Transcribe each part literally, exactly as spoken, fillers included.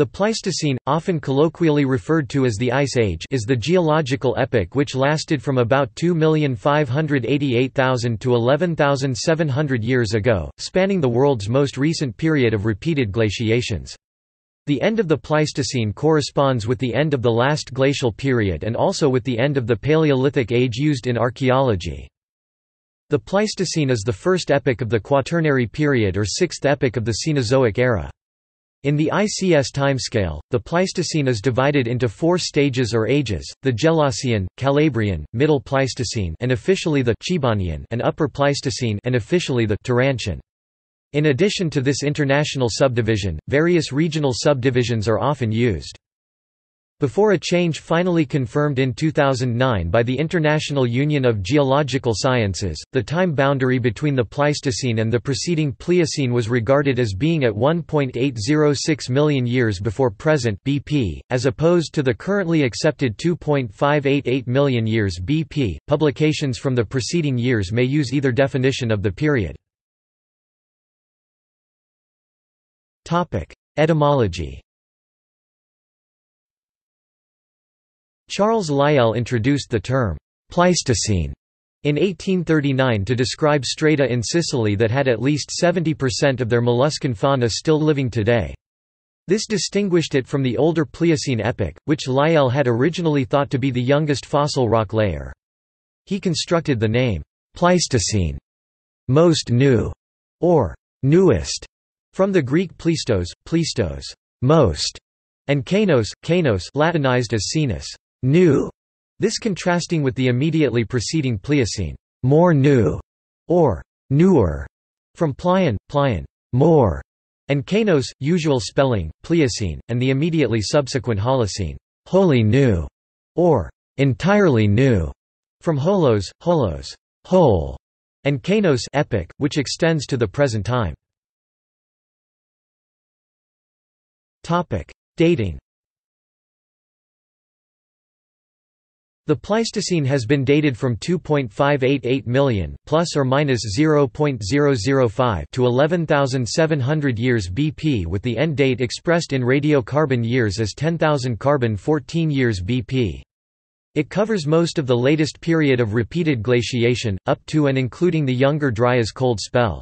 The Pleistocene, often colloquially referred to as the Ice Age, is the geological epoch which lasted from about two million five hundred eighty-eight thousand to eleven thousand seven hundred years ago, spanning the world's most recent period of repeated glaciations. The end of the Pleistocene corresponds with the end of the last glacial period and also with the end of the Paleolithic age used in archaeology. The Pleistocene is the first epoch of the Quaternary period or sixth epoch of the Cenozoic era. In the I C S timescale, the Pleistocene is divided into four stages or ages: the Gelasian, Calabrian, Middle Pleistocene, and officially the Chibanian, and Upper Pleistocene, and officially the Tarantian. In addition to this international subdivision, various regional subdivisions are often used. Before a change finally confirmed in two thousand nine by the International Union of Geological Sciences, the time boundary between the Pleistocene and the preceding Pliocene was regarded as being at one point eight zero six million years before present B P, as opposed to the currently accepted two point five eight eight million years B P. Publications from the preceding years may use either definition of the period. Topic: Etymology. Charles Lyell introduced the term «Pleistocene» in eighteen thirty-nine to describe strata in Sicily that had at least seventy percent of their molluscan fauna still living today. This distinguished it from the older Pliocene epoch, which Lyell had originally thought to be the youngest fossil rock layer. He constructed the name «Pleistocene» most new, or «newest», from the Greek pleistos, pleistos most, and kainos, kainos Latinized as sinus. New, this contrasting with the immediately preceding Pliocene, more new, or newer, from plion, plion, more, and kainos, usual spelling, Pliocene, and the immediately subsequent Holocene, wholly new, or entirely new, from holos, holos, whole, and kainos, epoch, which extends to the present time. Topic: Dating. The Pleistocene has been dated from two point five eight eight million plus or minus zero point zero zero five to eleven thousand seven hundred years B P, with the end date expressed in radiocarbon years as ten thousand carbon fourteen years B P. It covers most of the latest period of repeated glaciation up to and including the Younger Dryas cold spell.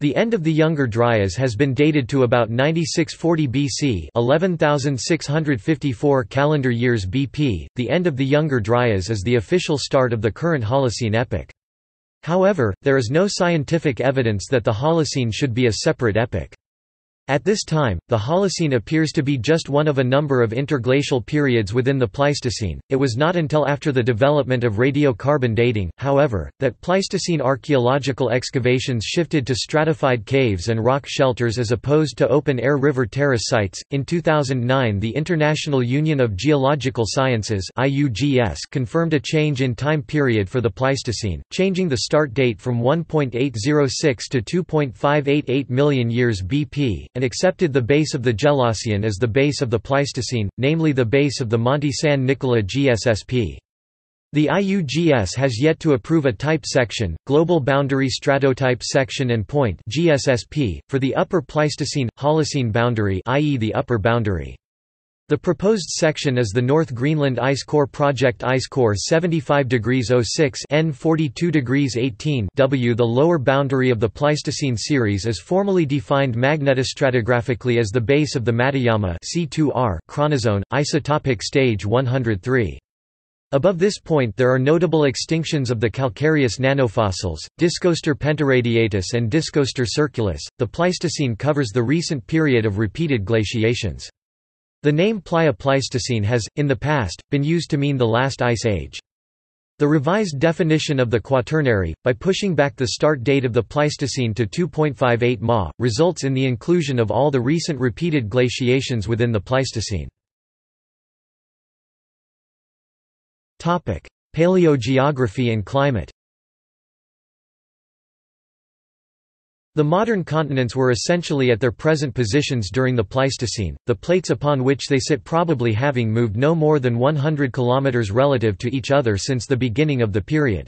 The end of the Younger Dryas has been dated to about ninety-six forty B C, eleven thousand six hundred fifty-four calendar years B P. The end of the Younger Dryas is the official start of the current Holocene epoch. However, there is no scientific evidence that the Holocene should be a separate epoch. At this time, the Holocene appears to be just one of a number of interglacial periods within the Pleistocene. It was not until after the development of radiocarbon dating, however, that Pleistocene archaeological excavations shifted to stratified caves and rock shelters as opposed to open-air river terrace sites. In two thousand nine, the International Union of Geological Sciences (I U G S) confirmed a change in time period for the Pleistocene, changing the start date from one point eight zero six to two point five eight eight million years B P. And accepted the base of the Gelasian as the base of the Pleistocene, namely the base of the Monte San Nicola G S S P. The I U G S has yet to approve a type section, global boundary stratotype section and point G S S P, for the Upper Pleistocene-Holocene boundary, that is the upper boundary. The proposed section is the North Greenland Ice Core Project Ice Core seventy-five degrees oh six N forty-two degrees eighteen W. The lower boundary of the Pleistocene series is formally defined magnetostratigraphically as the base of the Matayama C two R chronozone, isotopic stage one hundred three. Above this point there are notable extinctions of the calcareous nanofossils, Discoaster pentaradiatus and Discoaster circulus. The Pleistocene covers the recent period of repeated glaciations. The name Plio-Pleistocene has, in the past, been used to mean the last ice age. The revised definition of the Quaternary, by pushing back the start date of the Pleistocene to two point five eight M A, results in the inclusion of all the recent repeated glaciations within the Pleistocene. Paleogeography and climate. The modern continents were essentially at their present positions during the Pleistocene, the plates upon which they sit probably having moved no more than one hundred kilometers relative to each other since the beginning of the period.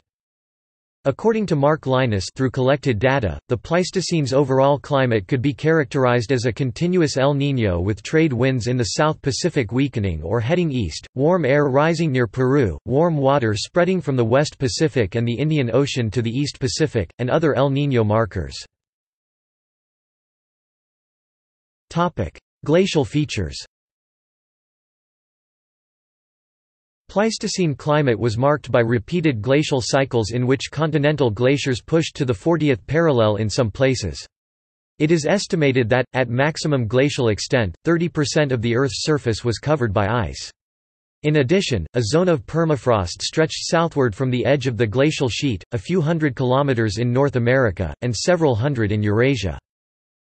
According to Mark Linus, through collected data, the Pleistocene's overall climate could be characterized as a continuous El Niño with trade winds in the South Pacific weakening or heading east, warm air rising near Peru, warm water spreading from the West Pacific and the Indian Ocean to the East Pacific, and other El Niño markers. Glacial features. Pleistocene climate was marked by repeated glacial cycles in which continental glaciers pushed to the fortieth parallel in some places. It is estimated that, at maximum glacial extent, thirty percent of the Earth's surface was covered by ice. In addition, a zone of permafrost stretched southward from the edge of the glacial sheet, a few hundred kilometers in North America, and several hundred in Eurasia.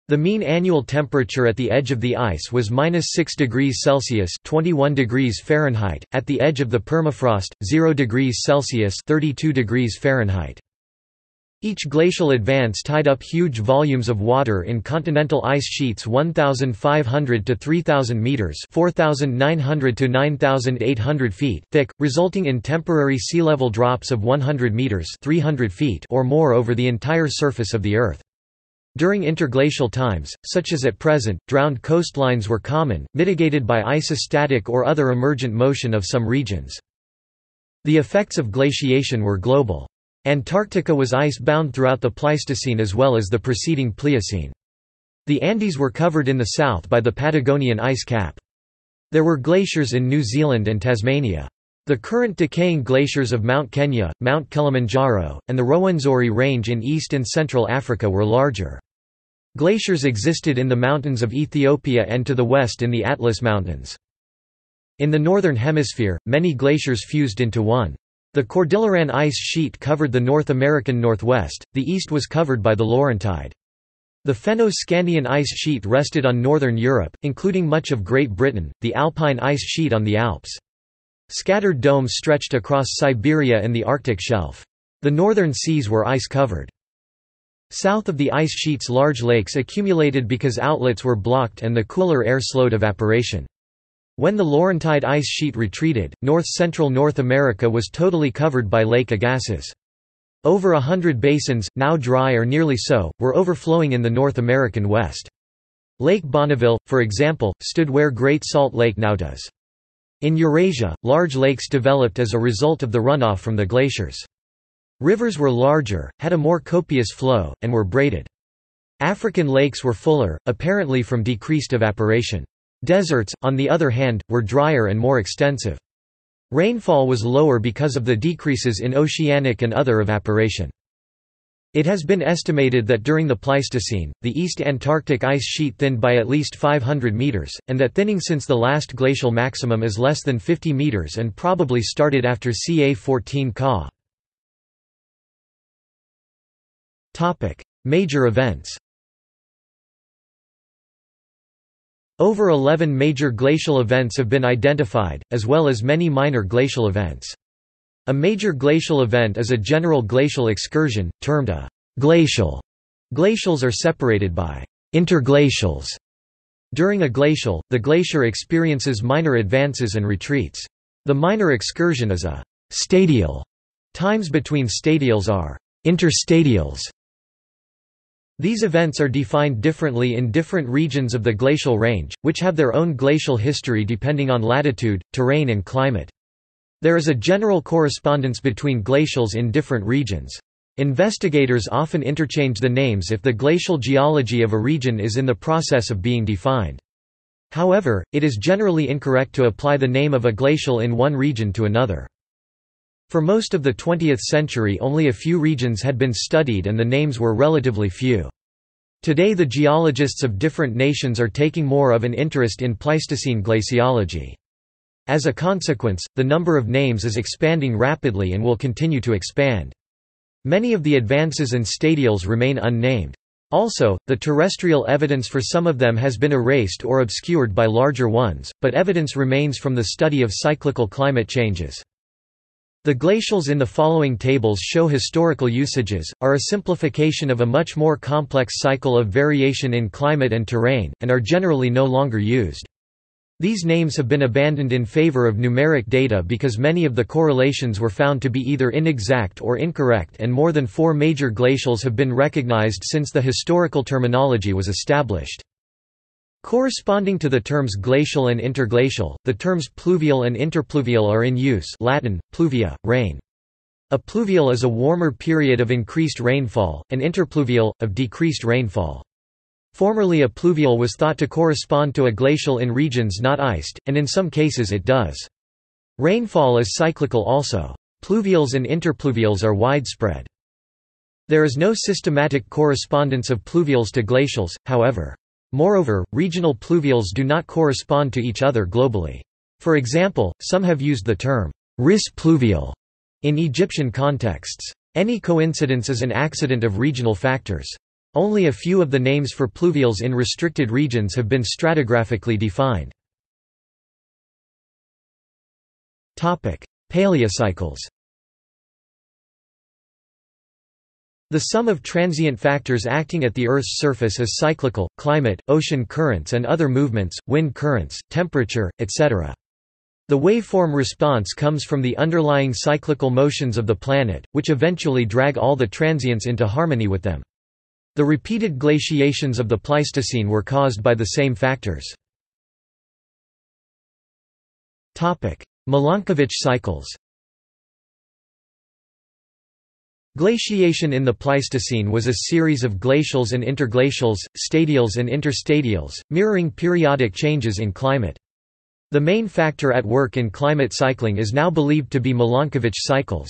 The mean annual temperature at the edge of the ice was minus six degrees Celsius (twenty-one degrees Fahrenheit), at the edge of the permafrost, zero degrees Celsius (thirty-two degrees Fahrenheit). Each glacial advance tied up huge volumes of water in continental ice sheets one thousand five hundred to three thousand meters (four thousand nine hundred to nine thousand eight hundred feet) thick, resulting in temporary sea level drops of one hundred meters (three hundred feet) or more over the entire surface of the Earth. During interglacial times, such as at present, drowned coastlines were common, mitigated by isostatic or other emergent motion of some regions. The effects of glaciation were global. Antarctica was ice-bound throughout the Pleistocene as well as the preceding Pliocene. The Andes were covered in the south by the Patagonian ice cap. There were glaciers in New Zealand and Tasmania. The current decaying glaciers of Mount Kenya, Mount Kilimanjaro, and the Rwenzori Range in East and Central Africa were larger. Glaciers existed in the mountains of Ethiopia and to the west in the Atlas Mountains. In the Northern Hemisphere, many glaciers fused into one. The Cordilleran ice sheet covered the North American Northwest, the east was covered by the Laurentide. The Fennoscandian ice sheet rested on Northern Europe, including much of Great Britain, the Alpine ice sheet on the Alps. Scattered domes stretched across Siberia and the Arctic shelf. The northern seas were ice-covered. South of the ice sheets, large lakes accumulated because outlets were blocked and the cooler air slowed evaporation. When the Laurentide ice sheet retreated, north-central North America was totally covered by Lake Agassiz. Over a hundred basins, now dry or nearly so, were overflowing in the North American West. Lake Bonneville, for example, stood where Great Salt Lake now does. In Eurasia, large lakes developed as a result of the runoff from the glaciers. Rivers were larger, had a more copious flow, and were braided. African lakes were fuller, apparently from decreased evaporation. Deserts, on the other hand, were drier and more extensive. Rainfall was lower because of the decreases in oceanic and other evaporation. It has been estimated that during the Pleistocene, the East Antarctic ice sheet thinned by at least five hundred meters, and that thinning since the last glacial maximum is less than fifty meters and probably started after C A fourteen K A. Topic: Major events. Over eleven major glacial events have been identified, as well as many minor glacial events. A major glacial event is a general glacial excursion, termed a glacial. Glacials are separated by interglacials. During a glacial, the glacier experiences minor advances and retreats. The minor excursion is a stadial. Times between stadials are interstadials. These events are defined differently in different regions of the glacial range, which have their own glacial history depending on latitude, terrain and climate. There is a general correspondence between glacials in different regions. Investigators often interchange the names if the glacial geology of a region is in the process of being defined. However, it is generally incorrect to apply the name of a glacial in one region to another. For most of the twentieth century, only a few regions had been studied and the names were relatively few. Today the geologists of different nations are taking more of an interest in Pleistocene glaciology. As a consequence, the number of names is expanding rapidly and will continue to expand. Many of the advances and stadials remain unnamed. Also, the terrestrial evidence for some of them has been erased or obscured by larger ones, but evidence remains from the study of cyclical climate changes. The glacials in the following tables show historical usages, are a simplification of a much more complex cycle of variation in climate and terrain, and are generally no longer used. These names have been abandoned in favor of numeric data because many of the correlations were found to be either inexact or incorrect, and more than four major glacials have been recognized since the historical terminology was established. Corresponding to the terms glacial and interglacial, the terms pluvial and interpluvial are in use. Latin, pluvia, rain. A pluvial is a warmer period of increased rainfall, an interpluvial, of decreased rainfall. Formerly a pluvial was thought to correspond to a glacial in regions not iced, and in some cases it does. Rainfall is cyclical also. Pluvials and interpluvials are widespread. There is no systematic correspondence of pluvials to glacials, however. Moreover, regional pluvials do not correspond to each other globally. For example, some have used the term ris pluvial in Egyptian contexts. Any coincidence is an accident of regional factors. Only a few of the names for pluvials in restricted regions have been stratigraphically defined. Paleocycles. The sum of transient factors acting at the Earth's surface is cyclical: climate, ocean currents and other movements, wind currents, temperature, et cetera. The waveform response comes from the underlying cyclical motions of the planet, which eventually drag all the transients into harmony with them. The repeated glaciations of the Pleistocene were caused by the same factors. Milankovitch cycles. Glaciation in the Pleistocene was a series of glacials and interglacials, stadials and interstadials, mirroring periodic changes in climate. The main factor at work in climate cycling is now believed to be Milankovitch cycles.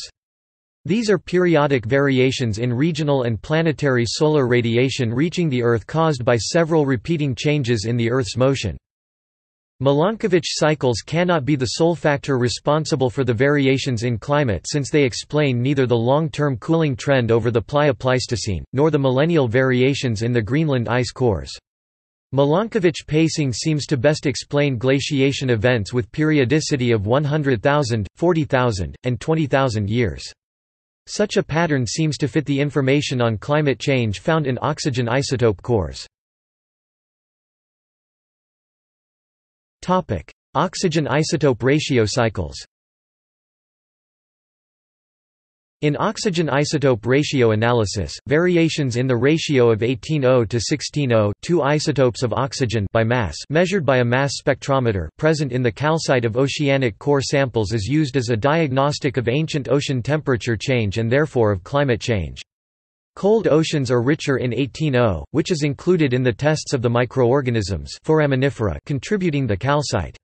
These are periodic variations in regional and planetary solar radiation reaching the Earth caused by several repeating changes in the Earth's motion. Milankovitch cycles cannot be the sole factor responsible for the variations in climate since they explain neither the long-term cooling trend over the Plio-Pleistocene, nor the millennial variations in the Greenland ice cores. Milankovitch pacing seems to best explain glaciation events with periodicity of one hundred thousand, forty thousand, and twenty thousand years. Such a pattern seems to fit the information on climate change found in oxygen isotope cores. Topic: Oxygen isotope ratio cycles. In oxygen isotope ratio analysis, variations in the ratio of eighteen O to sixteen O, two isotopes of oxygen by mass measured by a mass spectrometer present in the calcite of oceanic core samples is used as a diagnostic of ancient ocean temperature change and therefore of climate change. Cold oceans are richer in eighteen O, which is included in the tests of the microorganisms foraminifera contributing the calcite.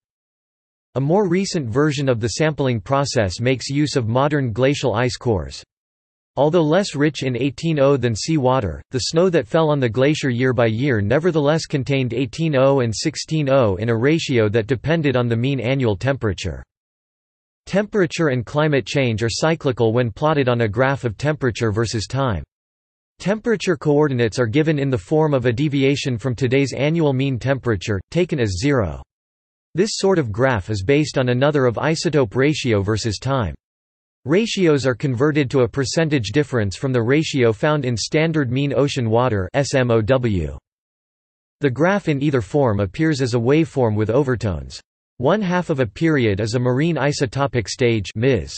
A more recent version of the sampling process makes use of modern glacial ice cores. Although less rich in eighteen O than seawater, the snow that fell on the glacier year by year nevertheless contained eighteen O and sixteen O in a ratio that depended on the mean annual temperature. Temperature and climate change are cyclical when plotted on a graph of temperature versus time. Temperature coordinates are given in the form of a deviation from today's annual mean temperature, taken as zero. This sort of graph is based on another of isotope ratio versus time. Ratios are converted to a percentage difference from the ratio found in standard mean ocean water (S M O W). The graph in either form appears as a waveform with overtones. One half of a period is a marine isotopic stage (M I S).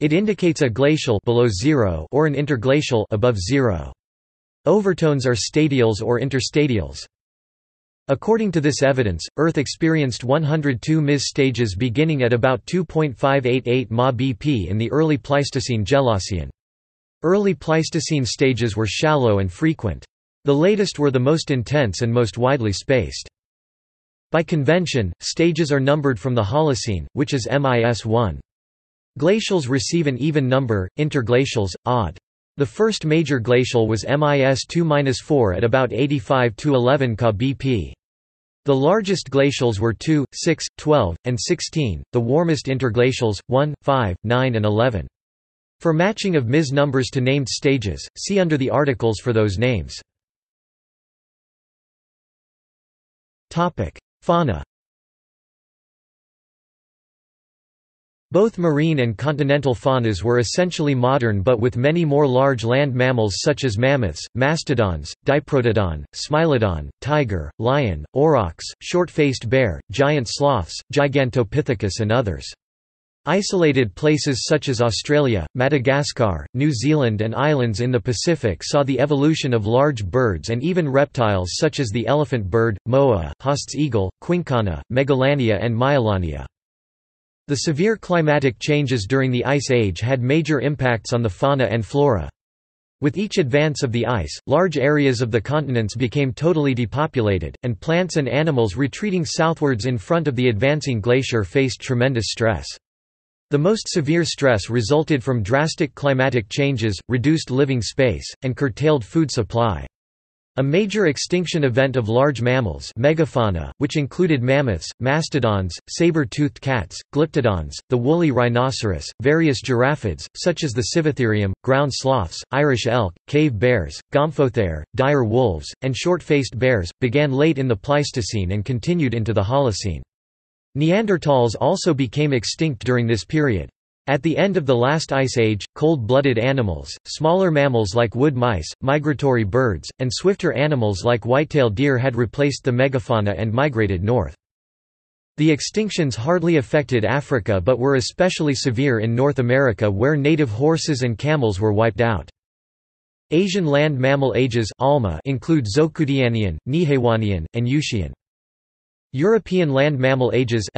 It indicates a glacial below zero or an interglacial above zero. Overtones are stadials or interstadials. According to this evidence, Earth experienced one hundred two M I S stages beginning at about two point five eight eight M A B P in the early Pleistocene Gelasian. Early Pleistocene stages were shallow and frequent. The latest were the most intense and most widely spaced. By convention, stages are numbered from the Holocene, which is M I S one. Glacials receive an even number, interglacials, odd. The first major glacial was M I S two dash four at about eighty-five to eleven K B P. The largest glacials were two, six, twelve, and sixteen, the warmest interglacials, one, five, nine and eleven. For matching of M I S numbers to named stages, see under the articles for those names. Fauna. Both marine and continental faunas were essentially modern but with many more large land mammals such as mammoths, mastodons, diprotodon, smilodon, tiger, lion, aurochs, short-faced bear, giant sloths, Gigantopithecus and others. Isolated places such as Australia, Madagascar, New Zealand and islands in the Pacific saw the evolution of large birds and even reptiles such as the elephant bird, moa, Haast's eagle, quincana, megalania and myelania. The severe climatic changes during the Ice Age had major impacts on the fauna and flora. With each advance of the ice, large areas of the continents became totally depopulated, and plants and animals retreating southwards in front of the advancing glacier faced tremendous stress. The most severe stress resulted from drastic climatic changes, reduced living space, and curtailed food supply. A major extinction event of large mammals, megafauna, which included mammoths, mastodons, saber-toothed cats, glyptodons, the woolly rhinoceros, various giraffids, such as the Sivatherium, ground sloths, Irish elk, cave bears, gomphothere, dire wolves, and short-faced bears, began late in the Pleistocene and continued into the Holocene. Neanderthals also became extinct during this period. At the end of the last Ice Age, cold-blooded animals, smaller mammals like wood mice, migratory birds, and swifter animals like white-tailed deer had replaced the megafauna and migrated north. The extinctions hardly affected Africa but were especially severe in North America where native horses and camels were wiped out. Asian land mammal ages include Zolkudianian, Nihewanian, and Yuxian. European land mammal ages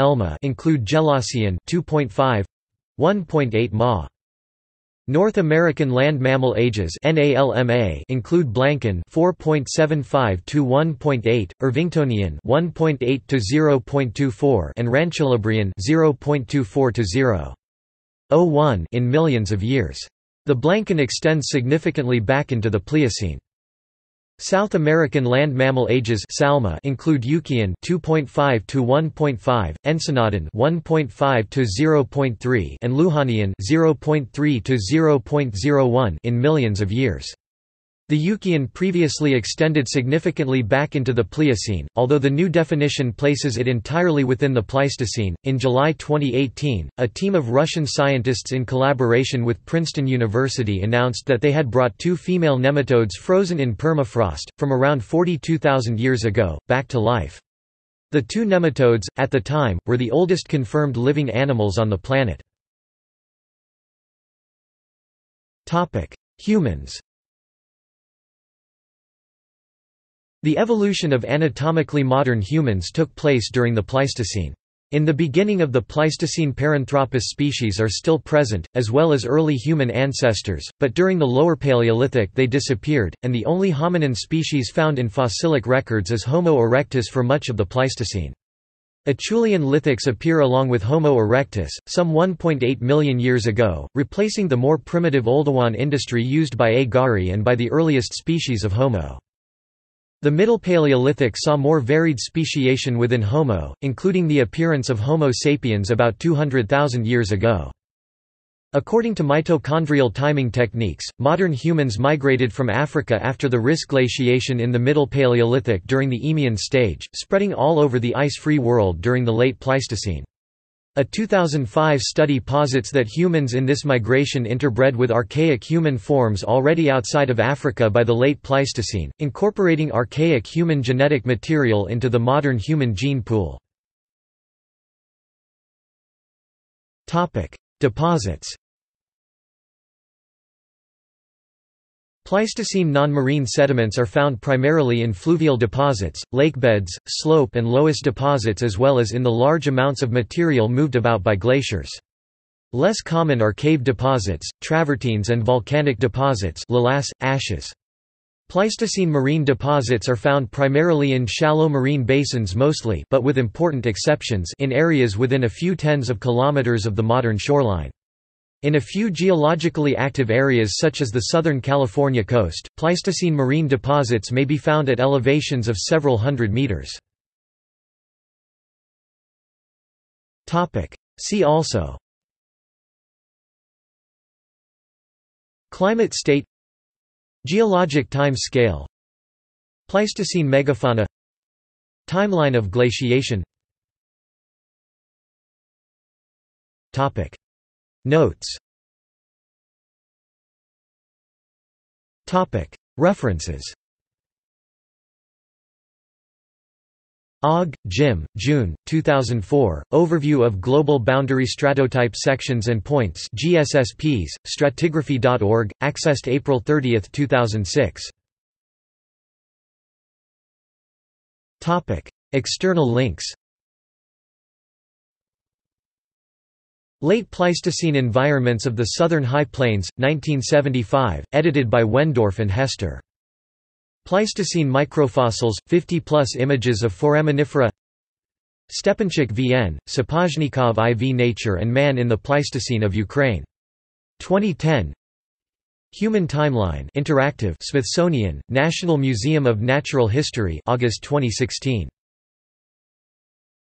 include Gelasian two point five to one point eight M A. North American land mammal ages include Blancan four point seven five to one point eight, Irvingtonian one point eight to zero point two four, and Rancholabrian zero point two four to zero point zero one in millions of years. The Blancan extends significantly back into the Pliocene. South American land mammal ages include Eucian two point five to one point five, Ensenadan one point five to zero point three, and Luhanian zero point three to zero point zero one in millions of years. The Eucian previously extended significantly back into the Pliocene, although the new definition places it entirely within the Pleistocene. In July twenty eighteen, a team of Russian scientists in collaboration with Princeton University announced that they had brought two female nematodes frozen in permafrost, from around forty-two thousand years ago, back to life. The two nematodes, at the time, were the oldest confirmed living animals on the planet. Humans. The evolution of anatomically modern humans took place during the Pleistocene. In the beginning of the Pleistocene, Paranthropus species are still present, as well as early human ancestors, but during the Lower Paleolithic they disappeared, and the only hominin species found in fossilic records is Homo erectus for much of the Pleistocene. Acheulean lithics appear along with Homo erectus, some one point eight million years ago, replacing the more primitive Oldowan industry used by Agari and by the earliest species of Homo. The Middle Paleolithic saw more varied speciation within Homo, including the appearance of Homo sapiens about two hundred thousand years ago. According to mitochondrial timing techniques, modern humans migrated from Africa after the Riss glaciation in the Middle Paleolithic during the Eemian stage, spreading all over the ice-free world during the late Pleistocene. A two thousand five study posits that humans in this migration interbred with archaic human forms already outside of Africa by the late Pleistocene, incorporating archaic human genetic material into the modern human gene pool. Topic: Deposits. Pleistocene non-marine sediments are found primarily in fluvial deposits, lakebeds, slope and loess deposits, as well as in the large amounts of material moved about by glaciers. Less common are cave deposits, travertines and volcanic deposits, lalas, ashes. Pleistocene marine deposits are found primarily in shallow marine basins mostly, but with important exceptions, in areas within a few tens of kilometers of the modern shoreline. In a few geologically active areas such as the Southern California coast, Pleistocene marine deposits may be found at elevations of several hundred meters. See also: Climate state, Geologic time scale, Pleistocene megafauna, Timeline of glaciation. Notes. Topic. References. Ogg, Jim, June, two thousand four, Overview of Global Boundary Stratotype Sections and Points G S S Ps, stratigraphy dot org, accessed April thirtieth two thousand six. External links. Late Pleistocene Environments of the Southern High Plains, nineteen seventy-five, edited by Wendorf and Hester. Pleistocene Microfossils, fifty plus images of foraminifera. Stepanchuk V N, Sapozhnikov four. Nature and Man in the Pleistocene of Ukraine. twenty ten. Human Timeline Interactive, Smithsonian, National Museum of Natural History, August twenty sixteen.